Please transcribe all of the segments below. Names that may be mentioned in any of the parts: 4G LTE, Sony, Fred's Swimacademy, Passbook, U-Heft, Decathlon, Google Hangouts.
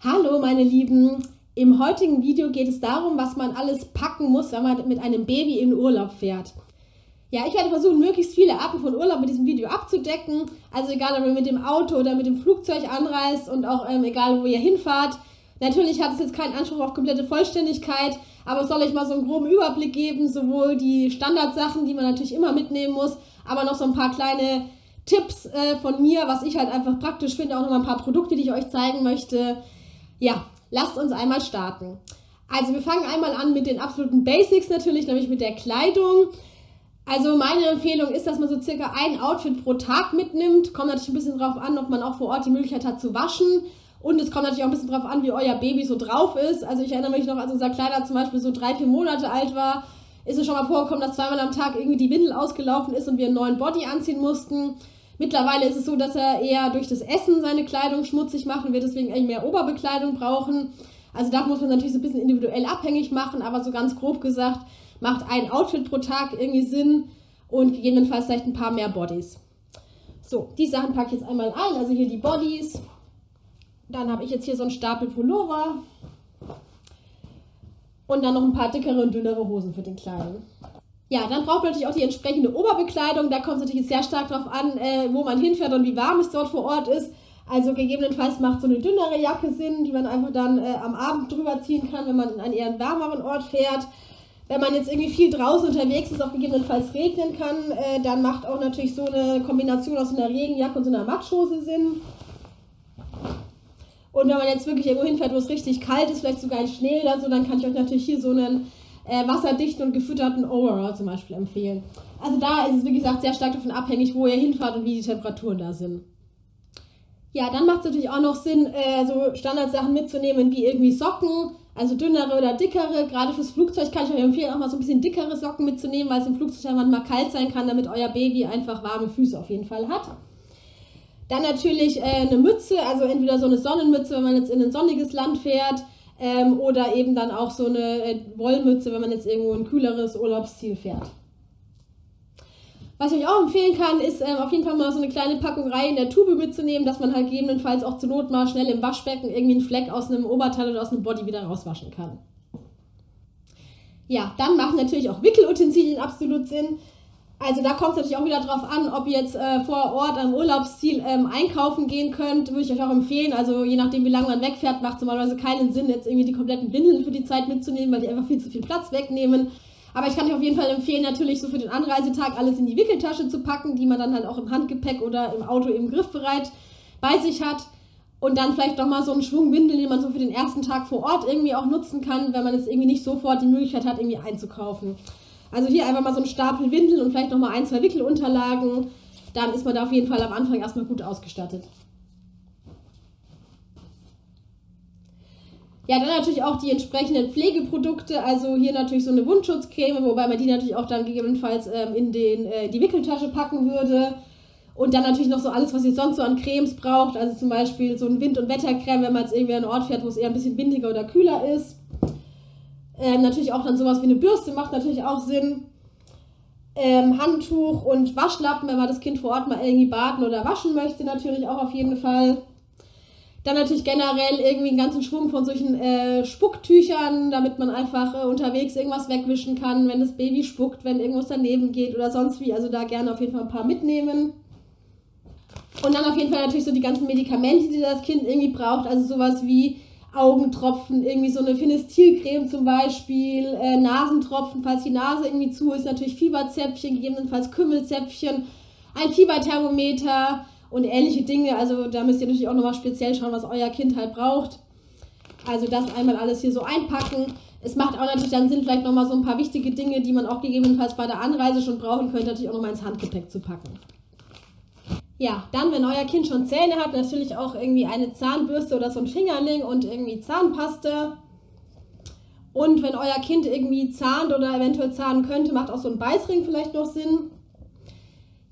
Hallo meine Lieben, im heutigen Video geht es darum, was man alles packen muss, wenn man mit einem Baby in Urlaub fährt. Ja, ich werde versuchen, möglichst viele Arten von Urlaub mit diesem Video abzudecken. Also egal, ob ihr mit dem Auto oder mit dem Flugzeug anreist und auch egal, wo ihr hinfahrt. Natürlich hat es jetzt keinen Anspruch auf komplette Vollständigkeit, aber es soll euch mal so einen groben Überblick geben, sowohl die Standardsachen, die man natürlich immer mitnehmen muss, aber noch so ein paar kleine Tipps von mir, was ich halt einfach praktisch finde, auch nochmal ein paar Produkte, die ich euch zeigen möchte. Ja, lasst uns einmal starten. Also wir fangen einmal an mit den absoluten Basics natürlich, nämlich mit der Kleidung. Also meine Empfehlung ist, dass man so circa ein Outfit pro Tag mitnimmt. Kommt natürlich ein bisschen drauf an, ob man auch vor Ort die Möglichkeit hat zu waschen. Und es kommt natürlich auch ein bisschen drauf an, wie euer Baby so drauf ist. Also ich erinnere mich noch, als unser Kleiner zum Beispiel so 3-4 Monate alt war, ist es schon mal vorgekommen, dass zweimal am Tag irgendwie die Windel ausgelaufen ist und wir einen neuen Body anziehen mussten. Mittlerweile ist es so, dass er eher durch das Essen seine Kleidung schmutzig macht und wir deswegen eigentlich mehr Oberbekleidung brauchen. Also da muss man es natürlich so ein bisschen individuell abhängig machen, aber so ganz grob gesagt, macht ein Outfit pro Tag irgendwie Sinn und gegebenenfalls vielleicht ein paar mehr Bodies. So, die Sachen packe ich jetzt einmal ein, also hier die Bodies. Dann habe ich jetzt hier so einen Stapel Pullover und dann noch ein paar dickere und dünnere Hosen für den Kleinen. Ja, dann braucht man natürlich auch die entsprechende Oberbekleidung. Da kommt es natürlich sehr stark darauf an, wo man hinfährt und wie warm es dort vor Ort ist. Also gegebenenfalls macht so eine dünnere Jacke Sinn, die man einfach dann am Abend drüber ziehen kann, wenn man in einen eher wärmeren Ort fährt. Wenn man jetzt irgendwie viel draußen unterwegs ist, auch gegebenenfalls regnen kann, dann macht auch natürlich so eine Kombination aus einer Regenjacke und so einer Matschhose Sinn. Und wenn man jetzt wirklich irgendwo hinfährt, wo es richtig kalt ist, vielleicht sogar in Schnee oder so, dann kann ich euch natürlich hier so einen wasserdichten und gefütterten Overall zum Beispiel empfehlen. Also da ist es, wie gesagt, sehr stark davon abhängig, wo ihr hinfahrt und wie die Temperaturen da sind. Ja, dann macht es natürlich auch noch Sinn, so Standardsachen mitzunehmen wie irgendwie Socken, also dünnere oder dickere. Gerade fürs Flugzeug kann ich euch empfehlen, auch mal so ein bisschen dickere Socken mitzunehmen, weil es im Flugzeug manchmal kalt sein kann, damit euer Baby einfach warme Füße auf jeden Fall hat. Dann natürlich eine Mütze, also entweder so eine Sonnenmütze, wenn man jetzt in ein sonniges Land fährt, oder eben dann auch so eine Wollmütze, wenn man jetzt irgendwo ein kühleres Urlaubsziel fährt. Was ich euch auch empfehlen kann, ist auf jeden Fall mal so eine kleine Packung rein in der Tube mitzunehmen, dass man halt gegebenenfalls auch zur Not mal schnell im Waschbecken irgendwie einen Fleck aus einem Oberteil oder aus einem Body wieder rauswaschen kann. Ja, dann machen natürlich auch Wickelutensilien absolut Sinn. Also da kommt es natürlich auch wieder drauf an, ob ihr jetzt vor Ort am Urlaubsziel einkaufen gehen könnt, würde ich euch auch empfehlen. Also je nachdem, wie lange man wegfährt, macht es normalerweise keinen Sinn, jetzt irgendwie die kompletten Windeln für die Zeit mitzunehmen, weil die einfach viel zu viel Platz wegnehmen. Aber ich kann euch auf jeden Fall empfehlen, natürlich so für den Anreisetag alles in die Wickeltasche zu packen, die man dann halt auch im Handgepäck oder im Auto eben griffbereit bei sich hat. Und dann vielleicht nochmal so einen Schwung Windeln, den man so für den ersten Tag vor Ort irgendwie auch nutzen kann, wenn man jetzt irgendwie nicht sofort die Möglichkeit hat, irgendwie einzukaufen. Also hier einfach mal so einen Stapel Windeln und vielleicht nochmal 1-2 Wickelunterlagen. Dann ist man da auf jeden Fall am Anfang erstmal gut ausgestattet. Ja, dann natürlich auch die entsprechenden Pflegeprodukte. Also hier natürlich so eine Wundschutzcreme, wobei man die natürlich auch dann gegebenenfalls in die Wickeltasche packen würde. Und dann natürlich noch so alles, was ihr sonst so an Cremes braucht. Also zum Beispiel so ein Wind- und Wettercreme, wenn man jetzt irgendwie an einen Ort fährt, wo es eher ein bisschen windiger oder kühler ist. Natürlich auch dann sowas wie eine Bürste macht natürlich auch Sinn. Handtuch und Waschlappen, wenn man das Kind vor Ort mal irgendwie baden oder waschen möchte, natürlich auch auf jeden Fall. Dann natürlich generell irgendwie einen ganzen Schwung von solchen Spucktüchern, damit man einfach unterwegs irgendwas wegwischen kann, wenn das Baby spuckt, wenn irgendwas daneben geht oder sonst wie. Also da gerne auf jeden Fall ein paar mitnehmen. Und dann auf jeden Fall natürlich so die ganzen Medikamente, die das Kind irgendwie braucht, also sowas wie Augentropfen, irgendwie so eine Finistilcreme zum Beispiel, Nasentropfen, falls die Nase irgendwie zu ist, natürlich Fieberzäpfchen, gegebenenfalls Kümmelzäpfchen, ein Fieberthermometer und ähnliche Dinge. Also da müsst ihr natürlich auch nochmal speziell schauen, was euer Kind halt braucht. Also das einmal alles hier so einpacken. Es macht auch natürlich dann Sinn, vielleicht nochmal so ein paar wichtige Dinge, die man auch gegebenenfalls bei der Anreise schon brauchen könnte, natürlich auch nochmal ins Handgepäck zu packen. Ja, dann, wenn euer Kind schon Zähne hat, natürlich auch irgendwie eine Zahnbürste oder so ein Fingerling und irgendwie Zahnpaste. Und wenn euer Kind irgendwie zahnt oder eventuell zahnen könnte, macht auch so ein Beißring vielleicht noch Sinn.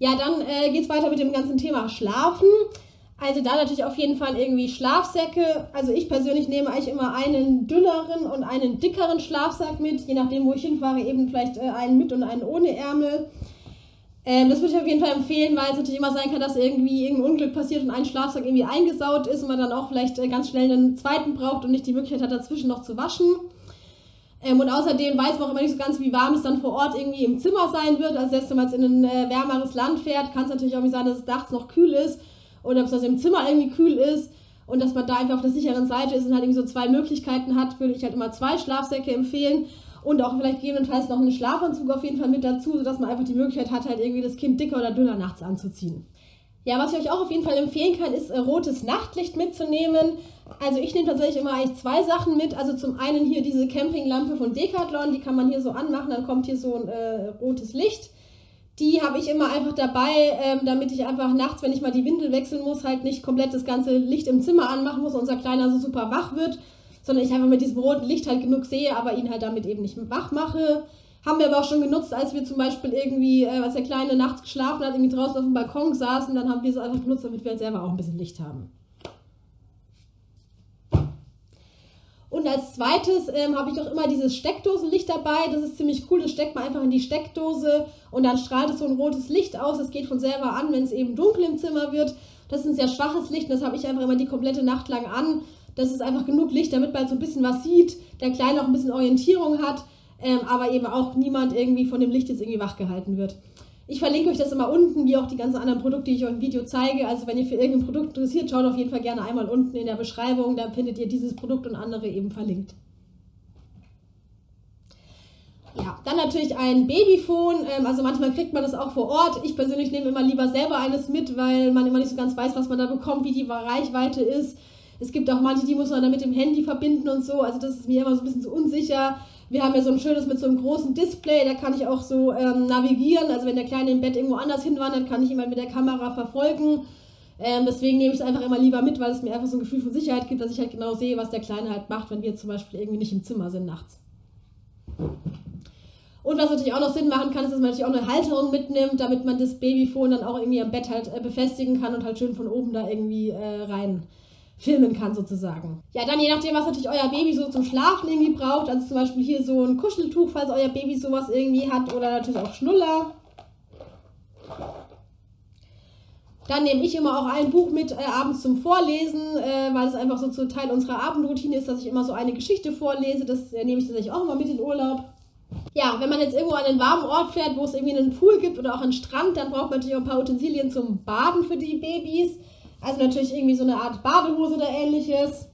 Ja, dann geht es weiter mit dem ganzen Thema Schlafen. Also da natürlich auf jeden Fall irgendwie Schlafsäcke. Also ich persönlich nehme eigentlich immer einen dünneren und einen dickeren Schlafsack mit, je nachdem, wo ich hinfahre, eben vielleicht einen mit und einen ohne Ärmel. Das würde ich auf jeden Fall empfehlen, weil es natürlich immer sein kann, dass irgendwie irgendein Unglück passiert und ein Schlafsack irgendwie eingesaut ist und man dann auch vielleicht ganz schnell einen zweiten braucht und nicht die Möglichkeit hat, dazwischen noch zu waschen. Und außerdem weiß man auch immer nicht so ganz, wie warm es dann vor Ort irgendwie im Zimmer sein wird. Also selbst wenn man jetzt in ein wärmeres Land fährt, kann es natürlich auch nicht sein, dass es nachts noch kühl ist oder ob es im Zimmer irgendwie kühl ist. Und dass man da einfach auf der sicheren Seite ist und halt irgendwie so zwei Möglichkeiten hat, würde ich halt immer zwei Schlafsäcke empfehlen. Und auch vielleicht gegebenenfalls noch einen Schlafanzug auf jeden Fall mit dazu, sodass man einfach die Möglichkeit hat, halt irgendwie das Kind dicker oder dünner nachts anzuziehen. Ja, was ich euch auch auf jeden Fall empfehlen kann, ist rotes Nachtlicht mitzunehmen. Also ich nehme tatsächlich immer eigentlich zwei Sachen mit. Also zum einen hier diese Campinglampe von Decathlon, die kann man hier so anmachen, dann kommt hier so ein rotes Licht. Die habe ich immer einfach dabei, damit ich einfach nachts, wenn ich mal die Windel wechseln muss, halt nicht komplett das ganze Licht im Zimmer anmachen muss und unser Kleiner so super wach wird, sondern ich einfach mit diesem roten Licht halt genug sehe, aber ihn halt damit eben nicht wach mache. Haben wir aber auch schon genutzt, als wir zum Beispiel irgendwie, als der Kleine nachts geschlafen hat, irgendwie draußen auf dem Balkon saßen, dann haben wir es einfach genutzt, damit wir halt selber auch ein bisschen Licht haben. Und als zweites habe ich auch immer dieses Steckdosenlicht dabei. Das ist ziemlich cool, das steckt man einfach in die Steckdose und dann strahlt es so ein rotes Licht aus. Das geht von selber an, wenn es eben dunkel im Zimmer wird. Das ist ein sehr schwaches Licht und das habe ich einfach immer die komplette Nacht lang an. Das ist einfach genug Licht, damit man so ein bisschen was sieht, der Kleine auch ein bisschen Orientierung hat, aber eben auch niemand irgendwie von dem Licht jetzt irgendwie wach gehalten wird. Ich verlinke euch das immer unten, wie auch die ganzen anderen Produkte, die ich euch im Video zeige. Also wenn ihr für irgendein Produkt interessiert, schaut auf jeden Fall gerne einmal unten in der Beschreibung, da findet ihr dieses Produkt und andere eben verlinkt. Ja, dann natürlich ein Babyphone, also manchmal kriegt man das auch vor Ort. Ich persönlich nehme immer lieber selber eines mit, weil man immer nicht so ganz weiß, was man da bekommt, wie die Reichweite ist. Es gibt auch manche, die muss man dann mit dem Handy verbinden und so, also das ist mir immer so ein bisschen so unsicher. Wir haben ja so ein schönes mit so einem großen Display, da kann ich auch so navigieren, also wenn der Kleine im Bett irgendwo anders hinwandert, kann ich ihn mal mit der Kamera verfolgen. Deswegen nehme ich es einfach immer lieber mit, weil es mir einfach so ein Gefühl von Sicherheit gibt, dass ich halt genau sehe, was der Kleine halt macht, wenn wir zum Beispiel irgendwie nicht im Zimmer sind nachts. Und was natürlich auch noch Sinn machen kann, ist, dass man natürlich auch eine Halterung mitnimmt, damit man das Babyphone dann auch irgendwie am Bett halt befestigen kann und halt schön von oben da irgendwie rein filmen kann sozusagen. Ja, dann je nachdem, was natürlich euer Baby so zum Schlafen irgendwie braucht, also zum Beispiel hier so ein Kuscheltuch, falls euer Baby sowas irgendwie hat, oder natürlich auch Schnuller. Dann nehme ich immer auch ein Buch mit abends zum Vorlesen, weil es einfach so zu Teil unserer Abendroutine ist, dass ich immer so eine Geschichte vorlese. Das nehme ich tatsächlich auch immer mit in den Urlaub. Ja, wenn man jetzt irgendwo an einen warmen Ort fährt, wo es irgendwie einen Pool gibt oder auch einen Strand, dann braucht man natürlich auch ein paar Utensilien zum Baden für die Babys. Also natürlich irgendwie so eine Art Badehose oder ähnliches.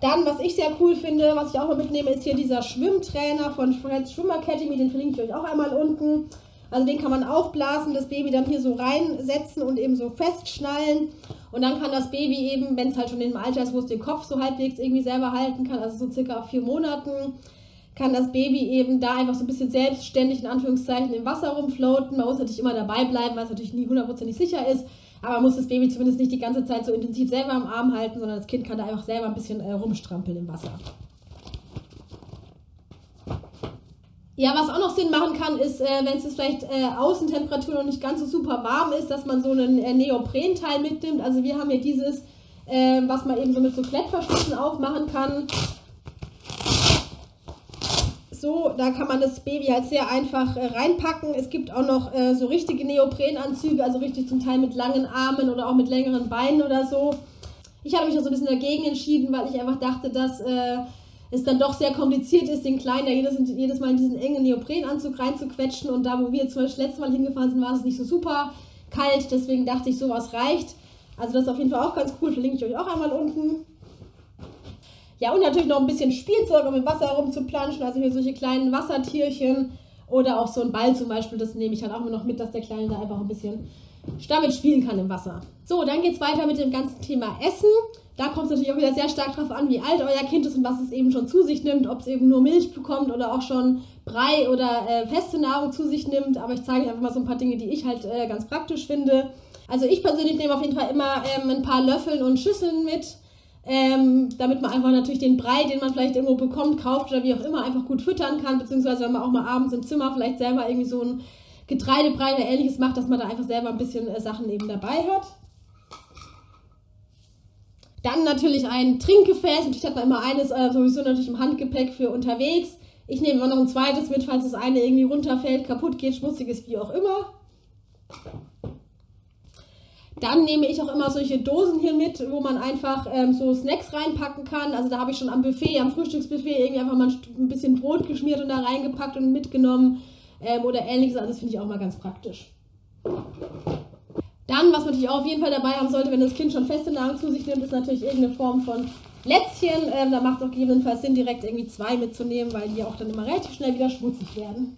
Dann, was ich sehr cool finde, was ich auch mal mitnehme, ist hier dieser Schwimmtrainer von Fred's Swimacademy. Den verlinke ich euch auch einmal unten. Also den kann man aufblasen, das Baby dann hier so reinsetzen und eben so festschnallen. Und dann kann das Baby eben, wenn es halt schon im Alter ist, wo es den Kopf so halbwegs irgendwie selber halten kann, also so circa 4 Monaten, kann das Baby eben da einfach so ein bisschen selbstständig in Anführungszeichen im Wasser rumfloaten. Man muss natürlich immer dabei bleiben, weil es natürlich nie hundertprozentig sicher ist. Aber man muss das Baby zumindest nicht die ganze Zeit so intensiv selber am Arm halten, sondern das Kind kann da einfach selber ein bisschen rumstrampeln im Wasser. Ja, was auch noch Sinn machen kann, ist, wenn es vielleicht Außentemperatur noch nicht ganz so super warm ist, dass man so einen Neoprenteil mitnimmt. Also wir haben hier dieses, was man eben so mit so Klettverschlüssen aufmachen kann. So, da kann man das Baby halt sehr einfach reinpacken. Es gibt auch noch so richtige Neoprenanzüge, also richtig zum Teil mit langen Armen oder auch mit längeren Beinen oder so. Ich habe mich auch so ein bisschen dagegen entschieden, weil ich einfach dachte, dass es dann doch sehr kompliziert ist, den Kleinen ja jedes Mal in diesen engen Neoprenanzug reinzuquetschen. Und da, wo wir zum Beispiel letztes Mal hingefahren sind, war es nicht so super kalt. Deswegen dachte ich, sowas reicht. Also das ist auf jeden Fall auch ganz cool. Verlinke ich euch auch einmal unten. Ja, und natürlich noch ein bisschen Spielzeug, um im Wasser rumzuplanschen, also hier solche kleinen Wassertierchen oder auch so einen Ball zum Beispiel, das nehme ich halt auch immer noch mit, dass der Kleine da einfach ein bisschen damit spielen kann im Wasser. So, dann geht es weiter mit dem ganzen Thema Essen. Da kommt es natürlich auch wieder sehr stark drauf an, wie alt euer Kind ist und was es eben schon zu sich nimmt, ob es eben nur Milch bekommt oder auch schon Brei oder feste Nahrung zu sich nimmt, aber ich zeige euch einfach mal so ein paar Dinge, die ich halt ganz praktisch finde. Also ich persönlich nehme auf jeden Fall immer ein paar Löffeln und Schüsseln mit, damit man einfach natürlich den Brei, den man vielleicht irgendwo bekommt, kauft oder wie auch immer, einfach gut füttern kann, beziehungsweise wenn man auch mal abends im Zimmer vielleicht selber irgendwie so einen Getreidebrei oder ähnliches macht, dass man da einfach selber ein bisschen Sachen eben dabei hat. Dann natürlich ein Trinkgefäß, natürlich hat man immer eines sowieso natürlich im Handgepäck für unterwegs. Ich nehme immer noch ein zweites mit, falls das eine irgendwie runterfällt, kaputt geht, schmutziges, wie auch immer. Dann nehme ich auch immer solche Dosen hier mit, wo man einfach so Snacks reinpacken kann. Also da habe ich schon am Buffet, am Frühstücksbuffet irgendwie einfach mal ein bisschen Brot geschmiert und da reingepackt und mitgenommen oder ähnliches. Also das finde ich auch mal ganz praktisch. Dann, was man natürlich auch auf jeden Fall dabei haben sollte, wenn das Kind schon feste Nahrung zu sich nimmt, ist natürlich irgendeine Form von Lätzchen. Da macht es auch gegebenenfalls Sinn, direkt irgendwie 2 mitzunehmen, weil die auch dann immer relativ schnell wieder schmutzig werden.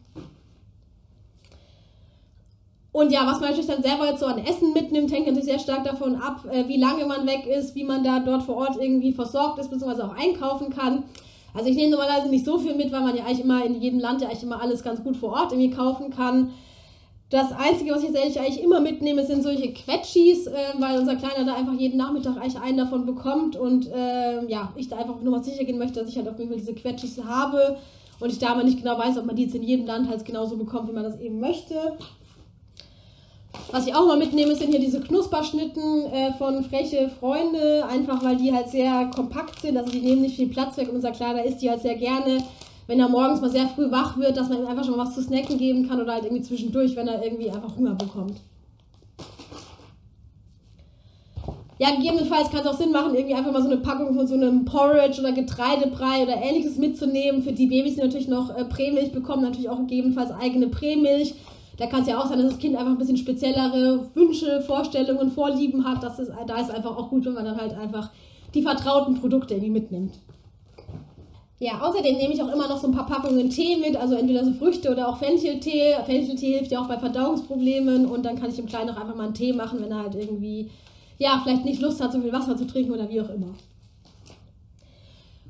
Und ja, was man natürlich dann selber jetzt so an Essen mitnimmt, hängt natürlich sehr stark davon ab, wie lange man weg ist, wie man da dort vor Ort irgendwie versorgt ist, beziehungsweise auch einkaufen kann. Also ich nehme normalerweise nicht so viel mit, weil man ja eigentlich immer in jedem Land ja eigentlich immer alles ganz gut vor Ort irgendwie kaufen kann. Das Einzige, was ich jetzt ehrlich eigentlich immer mitnehme, sind solche Quetschis, weil unser Kleiner da einfach jeden Nachmittag eigentlich einen davon bekommt und ja, ich da einfach nur mal sicher gehen möchte, dass ich halt auf jeden Fall diese Quetschis habe und ich da aber nicht genau weiß, ob man die jetzt in jedem Land halt genauso bekommt, wie man das eben möchte. Was ich auch mal mitnehme, sind hier diese Knusperschnitten von Freche Freunde, einfach weil die halt sehr kompakt sind, also die nehmen nicht viel Platz weg und unser Kleiner isst die halt sehr gerne, wenn er morgens mal sehr früh wach wird, dass man ihm einfach schon mal was zu snacken geben kann oder halt irgendwie zwischendurch, wenn er irgendwie einfach Hunger bekommt. Ja, gegebenenfalls kann es auch Sinn machen, irgendwie einfach mal so eine Packung von so einem Porridge oder Getreidebrei oder ähnliches mitzunehmen. Für die Babys, die natürlich noch Prämilch bekommen, natürlich auch gegebenenfalls eigene Prämilch. Da kann es ja auch sein, dass das Kind einfach ein bisschen speziellere Wünsche, Vorstellungen, Vorlieben hat. Da ist einfach auch gut, wenn man dann halt einfach die vertrauten Produkte irgendwie mitnimmt. Ja, außerdem nehme ich auch immer noch so ein paar Packungen Tee mit, also entweder so Früchte oder auch Fencheltee. Fencheltee hilft ja auch bei Verdauungsproblemen und dann kann ich dem Kleinen auch einfach mal einen Tee machen, wenn er halt irgendwie, ja, vielleicht nicht Lust hat, so viel Wasser zu trinken oder wie auch immer.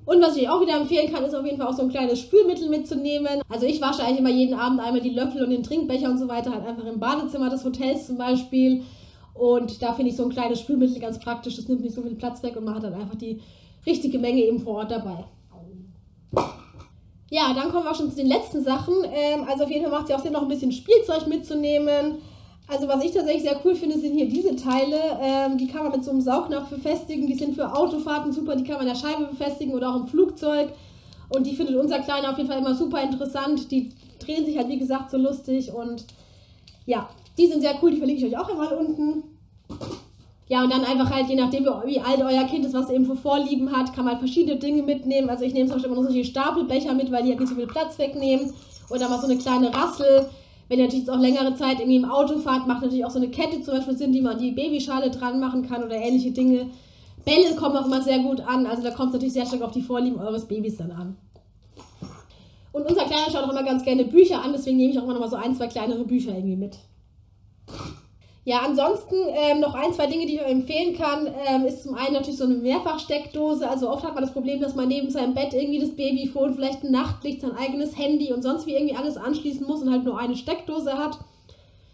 Und was ich auch wieder empfehlen kann, ist auf jeden Fall auch so ein kleines Spülmittel mitzunehmen. Also ich wasche eigentlich immer jeden Abend einmal die Löffel und den Trinkbecher und so weiter, halt einfach im Badezimmer des Hotels zum Beispiel. Und da finde ich so ein kleines Spülmittel ganz praktisch, das nimmt nicht so viel Platz weg und man hat dann einfach die richtige Menge eben vor Ort dabei. Ja, dann kommen wir auch schon zu den letzten Sachen. Also auf jeden Fall macht es ja auch Sinn, noch ein bisschen Spielzeug mitzunehmen. Also was ich tatsächlich sehr cool finde, sind hier diese Teile. Die kann man mit so einem Saugnapf befestigen. Die sind für Autofahrten super. Die kann man an der Scheibe befestigen oder auch im Flugzeug. Und die findet unser Kleiner auf jeden Fall immer super interessant. Die drehen sich halt, wie gesagt, so lustig. Und ja, die sind sehr cool. Die verlinke ich euch auch einmal unten. Ja, und dann einfach halt, je nachdem, wie alt euer Kind ist, was eben für Vorlieben hat, kann man halt verschiedene Dinge mitnehmen. Also ich nehme zum Beispiel immer noch solche Stapelbecher mit, weil die halt nicht so viel Platz wegnehmen. Oder mal so eine kleine Rassel. Wenn ihr natürlich jetzt auch längere Zeit irgendwie im Auto fahrt, macht natürlich auch so eine Kette zum Beispiel Sinn, die man an die Babyschale dran machen kann oder ähnliche Dinge. Bälle kommen auch immer sehr gut an. Also da kommt es natürlich sehr stark auf die Vorlieben eures Babys dann an. Und unser Kleiner schaut auch immer ganz gerne Bücher an, deswegen nehme ich auch immer noch mal so 1, 2 kleinere Bücher irgendwie mit. Ja, ansonsten noch 1, 2 Dinge, die ich euch empfehlen kann, ist zum einen natürlich so eine Mehrfachsteckdose. Also oft hat man das Problem, dass man neben seinem Bett irgendwie das Babyfon, vielleicht ein Nachtlicht, sein eigenes Handy und sonst wie irgendwie alles anschließen muss und halt nur eine Steckdose hat.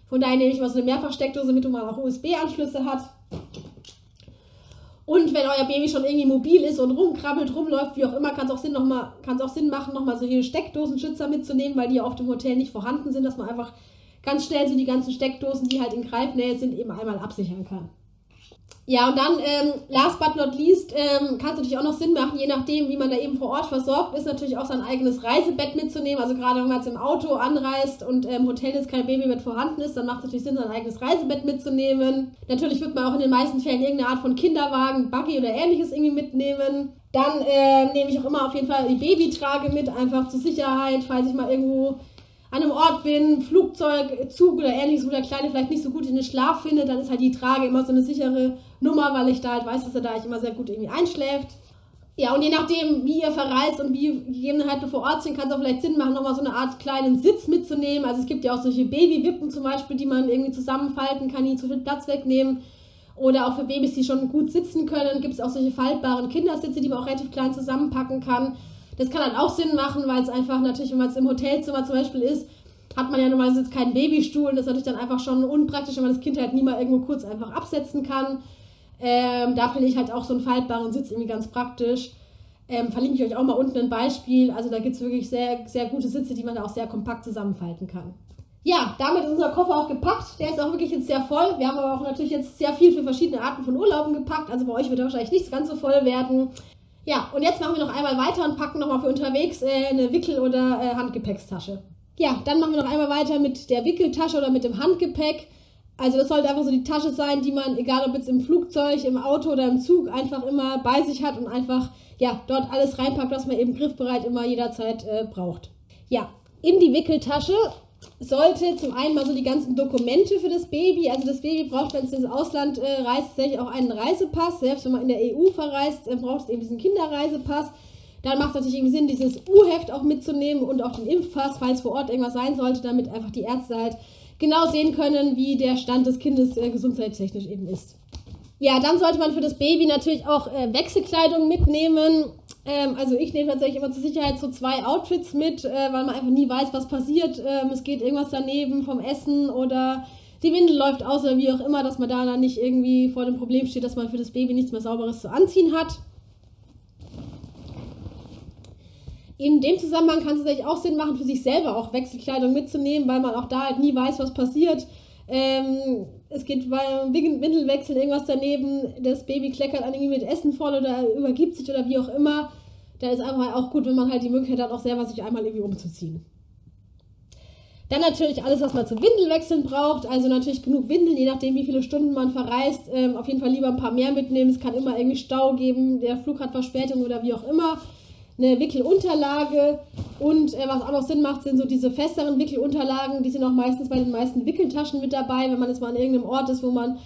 Von daher nehme ich mal so eine Mehrfachsteckdose mit, wo man auch USB-Anschlüsse hat. Und wenn euer Baby schon irgendwie mobil ist und rumkrabbelt, rumläuft, wie auch immer, kann es auch Sinn machen, nochmal so hier Steckdosenschützer mitzunehmen, weil die ja oft im Hotel nicht vorhanden sind, dass man einfach ganz schnell so die ganzen Steckdosen, die halt in Greifnähe sind, eben einmal absichern kann. Ja, und dann, last but not least, kann es natürlich auch noch Sinn machen, je nachdem, wie man da eben vor Ort versorgt ist, natürlich auch sein eigenes Reisebett mitzunehmen. Also gerade wenn man jetzt im Auto anreist und im Hotel jetzt kein Babybett vorhanden ist, dann macht es natürlich Sinn, sein eigenes Reisebett mitzunehmen. Natürlich wird man auch in den meisten Fällen irgendeine Art von Kinderwagen, Buggy oder ähnliches irgendwie mitnehmen. Dann nehme ich auch immer auf jeden Fall die Babytrage mit, einfach zur Sicherheit, falls ich mal irgendwo an einem Ort bin, Flugzeug, Zug oder ähnliches, wo der Kleine vielleicht nicht so gut in den Schlaf findet, dann ist halt die Trage immer so eine sichere Nummer, weil ich da halt weiß, dass er da immer sehr gut irgendwie einschläft. Ja, und je nachdem, wie ihr verreist und wie Gegebenheiten vor Ort sind, kann es auch vielleicht Sinn machen, nochmal so eine Art kleinen Sitz mitzunehmen. Also es gibt ja auch solche Babywippen zum Beispiel, die man irgendwie zusammenfalten kann, die zu viel Platz wegnehmen. Oder auch für Babys, die schon gut sitzen können, gibt es auch solche faltbaren Kindersitze, die man auch relativ klein zusammenpacken kann. Das kann halt auch Sinn machen, weil es einfach natürlich, wenn man es im Hotelzimmer zum Beispiel ist, hat man ja normalerweise jetzt keinen Babystuhl. Das ist natürlich dann einfach schon unpraktisch, wenn man das Kind halt nie mal irgendwo kurz einfach absetzen kann. Da finde ich halt auch so einen faltbaren Sitz irgendwie ganz praktisch. Verlinke ich euch auch mal unten ein Beispiel. Also da gibt es wirklich sehr, sehr gute Sitze, die man da auch sehr kompakt zusammenfalten kann. Ja, damit ist unser Koffer auch gepackt. Der ist auch wirklich jetzt sehr voll. Wir haben aber auch natürlich jetzt sehr viel für verschiedene Arten von Urlauben gepackt. Also bei euch wird wahrscheinlich nichts ganz so voll werden. Ja, und jetzt machen wir noch einmal weiter und packen nochmal für unterwegs eine Wickel- oder Handgepäckstasche. Ja, dann machen wir noch einmal weiter mit der Wickeltasche oder mit dem Handgepäck. Also das sollte einfach so die Tasche sein, die man, egal ob jetzt im Flugzeug, im Auto oder im Zug, einfach immer bei sich hat und einfach ja, dort alles reinpackt, was man eben griffbereit immer jederzeit braucht. Ja, in die Wickeltasche sollte zum einen mal so die ganzen Dokumente für das Baby, also das Baby braucht, wenn es ins Ausland reist, tatsächlich auch einen Reisepass, selbst wenn man in der EU verreist, braucht es eben diesen Kinderreisepass. Dann macht es natürlich irgendwie Sinn, dieses U-Heft auch mitzunehmen und auch den Impfpass, falls vor Ort irgendwas sein sollte, damit einfach die Ärzte halt genau sehen können, wie der Stand des Kindes gesundheitstechnisch eben ist. Ja, dann sollte man für das Baby natürlich auch Wechselkleidung mitnehmen. Also ich nehme tatsächlich immer zur Sicherheit so 2 Outfits mit, weil man einfach nie weiß, was passiert. Es geht irgendwas daneben vom Essen oder die Windel läuft aus oder wie auch immer, dass man da dann nicht irgendwie vor dem Problem steht, dass man für das Baby nichts mehr Sauberes zu anziehen hat. In dem Zusammenhang kann es natürlich auch Sinn machen, für sich selber auch Wechselkleidung mitzunehmen, weil man auch da halt nie weiß, was passiert. Es geht beim Windelwechsel irgendwas daneben, das Baby kleckert an irgendwie mit Essen voll oder übergibt sich oder wie auch immer. Da ist einfach auch gut, wenn man halt die Möglichkeit hat, auch selber sich einmal irgendwie umzuziehen. Dann natürlich alles, was man zum Windelwechseln braucht, also natürlich genug Windeln, je nachdem wie viele Stunden man verreist. Auf jeden Fall lieber ein paar mehr mitnehmen, es kann immer irgendwie Stau geben, der Flug hat Verspätung oder wie auch immer. Eine Wickelunterlage und was auch noch Sinn macht, sind so diese festeren Wickelunterlagen, die sind auch meistens bei den meisten Wickeltaschen mit dabei, wenn man jetzt mal an irgendeinem Ort ist, wo man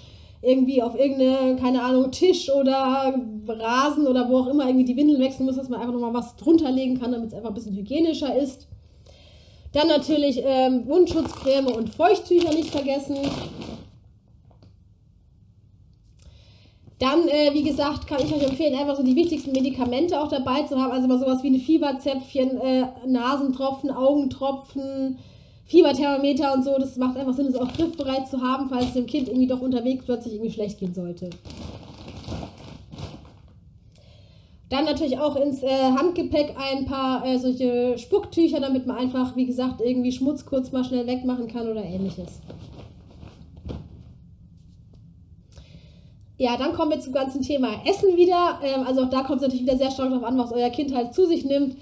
irgendwie auf irgendeine, keine Ahnung, Tisch oder Rasen oder wo auch immer irgendwie die Windel wechseln muss, dass man einfach nochmal was drunter legen kann, damit es einfach ein bisschen hygienischer ist. Dann natürlich Mundschutzcreme und Feuchttücher nicht vergessen. Dann, wie gesagt, kann ich euch empfehlen, einfach so die wichtigsten Medikamente auch dabei zu haben. Also mal sowas wie ein Fieberzäpfchen, Nasentropfen, Augentropfen, Fieberthermometer und so. Das macht einfach Sinn, das auch griffbereit zu haben, falls es dem Kind irgendwie doch unterwegs plötzlich irgendwie schlecht gehen sollte. Dann natürlich auch ins Handgepäck ein paar solche Spucktücher, damit man einfach, wie gesagt, irgendwie Schmutz kurz mal schnell wegmachen kann oder ähnliches. Ja, dann kommen wir zum ganzen Thema Essen wieder. Also auch da kommt es natürlich wieder sehr stark darauf an, was euer Kind halt zu sich nimmt.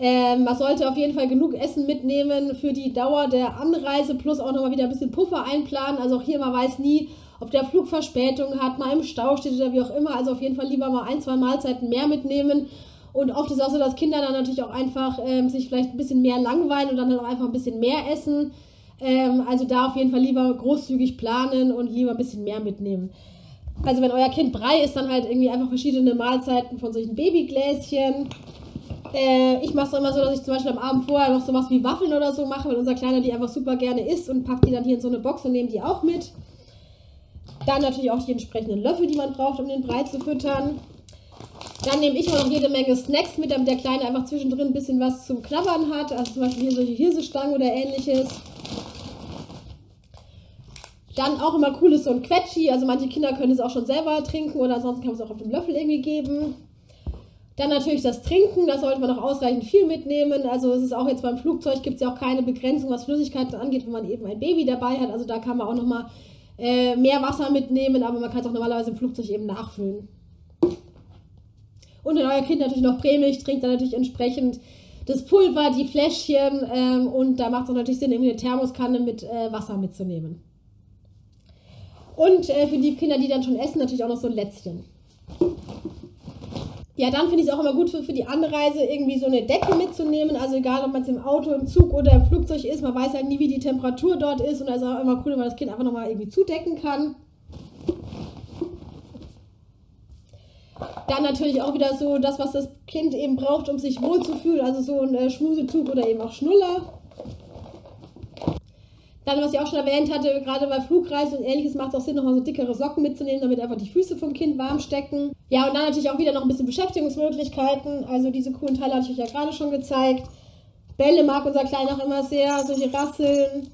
Man sollte auf jeden Fall genug Essen mitnehmen für die Dauer der Anreise, plus auch nochmal wieder ein bisschen Puffer einplanen. Also auch hier, man weiß nie, ob der Flug Verspätung hat, mal im Stau steht oder wie auch immer. Also auf jeden Fall lieber mal 1, 2 Mahlzeiten mehr mitnehmen. Und oft ist es auch so, dass Kinder dann natürlich auch einfach sich vielleicht ein bisschen mehr langweilen und dann halt auch einfach ein bisschen mehr essen. Also da auf jeden Fall lieber großzügig planen und lieber ein bisschen mehr mitnehmen. Also wenn euer Kind Brei ist, dann halt irgendwie einfach verschiedene Mahlzeiten von solchen Babygläschen. Ich mache es immer so, dass ich zum Beispiel am Abend vorher noch sowas wie Waffeln oder so mache, weil unser Kleiner die einfach super gerne isst und packt die dann hier in so eine Box und nehme die auch mit. Dann natürlich auch die entsprechenden Löffel, die man braucht, um den Brei zu füttern. Dann nehme ich auch noch jede Menge Snacks mit, damit der Kleine einfach zwischendrin ein bisschen was zum Knabbern hat. Also zum Beispiel hier solche Hirsestangen oder ähnliches. Dann auch immer cool ist so ein Quetschi, also manche Kinder können es auch schon selber trinken oder ansonsten kann man es auch auf dem Löffel irgendwie geben. Dann natürlich das Trinken, da sollte man auch ausreichend viel mitnehmen. Also es ist auch jetzt beim Flugzeug, gibt es ja auch keine Begrenzung, was Flüssigkeiten angeht, wenn man eben ein Baby dabei hat. Also da kann man auch nochmal mehr Wasser mitnehmen, aber man kann es auch normalerweise im Flugzeug eben nachfüllen. Und wenn euer Kind natürlich noch Prämilch trinkt, dann natürlich entsprechend das Pulver, die Fläschchen und da macht es auch natürlich Sinn, irgendwie eine Thermoskanne mit Wasser mitzunehmen. Und für die Kinder, die dann schon essen, natürlich auch noch so ein Lätzchen. Ja, dann finde ich es auch immer gut für die Anreise, irgendwie so eine Decke mitzunehmen. Also egal, ob man es im Auto, im Zug oder im Flugzeug ist, man weiß halt nie, wie die Temperatur dort ist. Und da ist auch immer cool, wenn man das Kind einfach nochmal irgendwie zudecken kann. Dann natürlich auch wieder so das, was das Kind eben braucht, um sich wohlzufühlen. Also so ein Schmusezug oder eben auch Schnuller. Dann, was ich auch schon erwähnt hatte, gerade bei Flugreisen und ähnliches macht es auch Sinn, nochmal so dickere Socken mitzunehmen, damit einfach die Füße vom Kind warm stecken. Ja, und dann natürlich auch wieder noch ein bisschen Beschäftigungsmöglichkeiten. Also diese coolen Teile hatte ich euch ja gerade schon gezeigt. Bälle mag unser Kleiner auch immer sehr, solche Rasseln,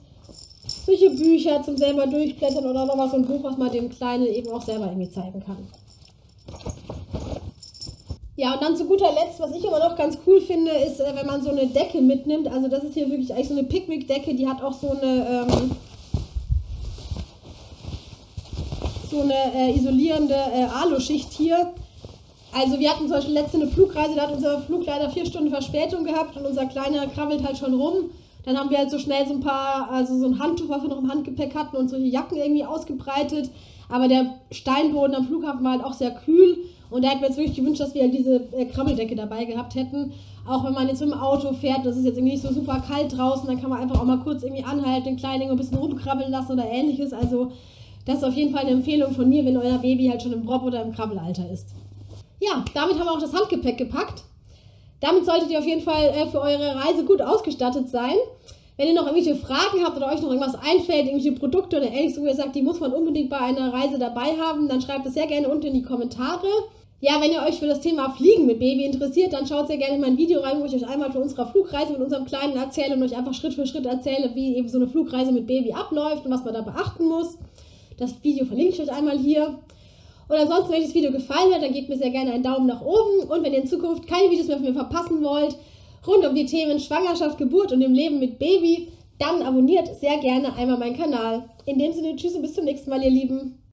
solche Bücher zum selber durchblättern oder nochmal so ein Buch, was man dem Kleinen eben auch selber irgendwie zeigen kann. Ja, und dann zu guter Letzt, was ich immer noch ganz cool finde, ist, wenn man so eine Decke mitnimmt. Also das ist hier wirklich eigentlich so eine Picknickdecke, die hat auch so eine isolierende Aluschicht hier. Also wir hatten zum Beispiel letzte eine Flugreise, da hat unser Flugleiter 4 Stunden Verspätung gehabt und unser Kleiner krabbelt halt schon rum. Dann haben wir halt so schnell so ein paar, also so ein Handtuch, was wir noch im Handgepäck hatten, und solche Jacken irgendwie ausgebreitet. Aber der Steinboden am Flughafen war halt auch sehr kühl. Und da hätten wir jetzt wirklich gewünscht, dass wir halt diese Krabbeldecke dabei gehabt hätten. Auch wenn man jetzt mit dem Auto fährt, das ist jetzt irgendwie nicht so super kalt draußen, dann kann man einfach auch mal kurz irgendwie anhalten, den Kleinen ein bisschen rumkrabbeln lassen oder ähnliches. Also das ist auf jeden Fall eine Empfehlung von mir, wenn euer Baby halt schon im Rob- oder im Krabbelalter ist. Ja, damit haben wir auch das Handgepäck gepackt. Damit solltet ihr auf jeden Fall für eure Reise gut ausgestattet sein. Wenn ihr noch irgendwelche Fragen habt oder euch noch irgendwas einfällt, irgendwelche Produkte oder ähnliches, wo ihr sagt, die muss man unbedingt bei einer Reise dabei haben, dann schreibt es sehr gerne unten in die Kommentare. Ja, wenn ihr euch für das Thema Fliegen mit Baby interessiert, dann schaut sehr gerne in mein Video rein, wo ich euch einmal von unserer Flugreise mit unserem Kleinen erzähle und euch einfach Schritt für Schritt erzähle, wie eben so eine Flugreise mit Baby abläuft und was man da beachten muss. Das Video verlinke ich euch einmal hier. Und ansonsten, wenn euch das Video gefallen hat, dann gebt mir sehr gerne einen Daumen nach oben. Und wenn ihr in Zukunft keine Videos mehr von mir verpassen wollt, rund um die Themen Schwangerschaft, Geburt und dem Leben mit Baby, dann abonniert sehr gerne einmal meinen Kanal. In dem Sinne, tschüss und bis zum nächsten Mal, ihr Lieben.